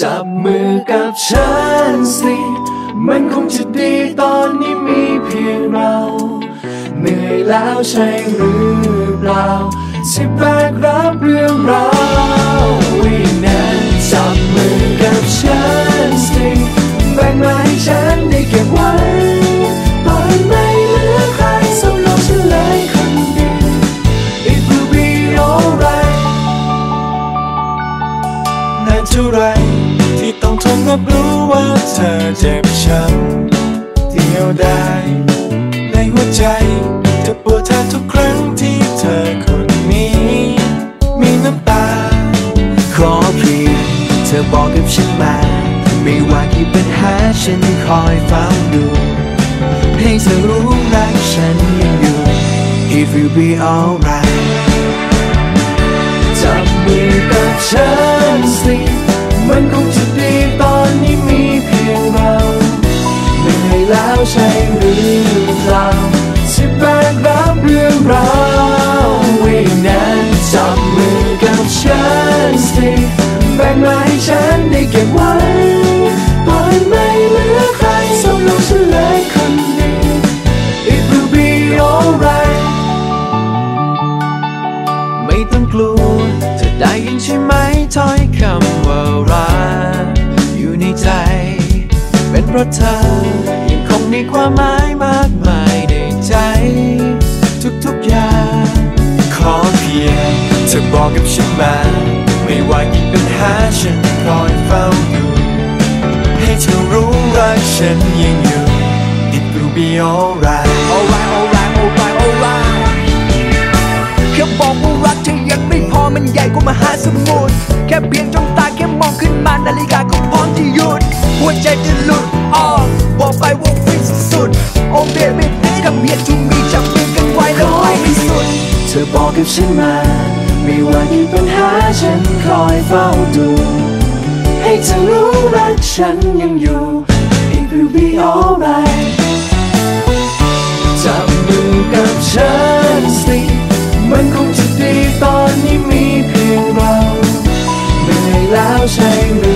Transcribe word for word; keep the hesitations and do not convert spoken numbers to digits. จับมือกับฉันสิมันคงจะดีตอนนี้มีเพียงเราเหนื่อยแล้วใช่หรือเปล่าที่แบกรับเรื่องราววินาทีจับมือกับฉันสิแบ่งมาให้ฉันได้เก็บไว้ตอนไม่เหลือใครสำหรับฉันเลยคนเดียว It will be alright นานเท่าไรที่ต้องทนรับรู้ว่าเธอเจ็บช้ำเที่ยวได้ในหัวใจเธอปวดแทนทุกครั้งที่เธอคนนี้มีน้ำตาขอเพียงเธอบอกกับฉันมาไม่ว่ากี่ปัญหาฉันคอยเฝ้าดูให้เธอรู้รักฉันยังอยู่ It will be alright จับมือกับฉันสิมันคงจะดีตอนนี้มีเพียงเราเหนื่อยแล้วใช่หรือเปล่าที่แบกรับเรื่องราวไว้นั้นจับมือกับฉันสิแบ่งมาให้ฉันได้เก็บไว้ปล่อยไม่เหลือใครสำหรับฉันเลยคนเดียว It will be alright ไม่ต้องกลัวเธอได้ยินใช่ไหมถ้อยคำว่ารักอยู่ในใจเป็นเพราะเธอยังคงมีความหมายมากมายในใจทุกๆอย่างขอเพียงเธอบอกกับฉันมาไม่ว่ากี่ปัญหาฉันคอยเฝ้าอยู่ให้เธอรู้รักฉันยังอยู่ It will be alright alright alright alright alright แค่บอกว่ารักเธอยังไม่พอมันใหญ่กว่ามหาสมุทรแค่เพียงจ้องตาแค่มองขึ้นมานาฬิกาก็พร้อมที่หยุดหัวใจจะหลุดออกบอกไปว่าฟินสุดๆ Oh baby come here to me จับมือกันไว้แล้วไปให้สุดเธอบอกกับฉันมาไม่ว่ากี่ปัญหาฉันคอยเฝ้าดูให้เธอรู้รักฉันยังอยู่ It will be alright จับมือกับฉันสิมันคงจะดีตอนนี้มีเพียงเราเหนื่อยแล้วใช่ไหม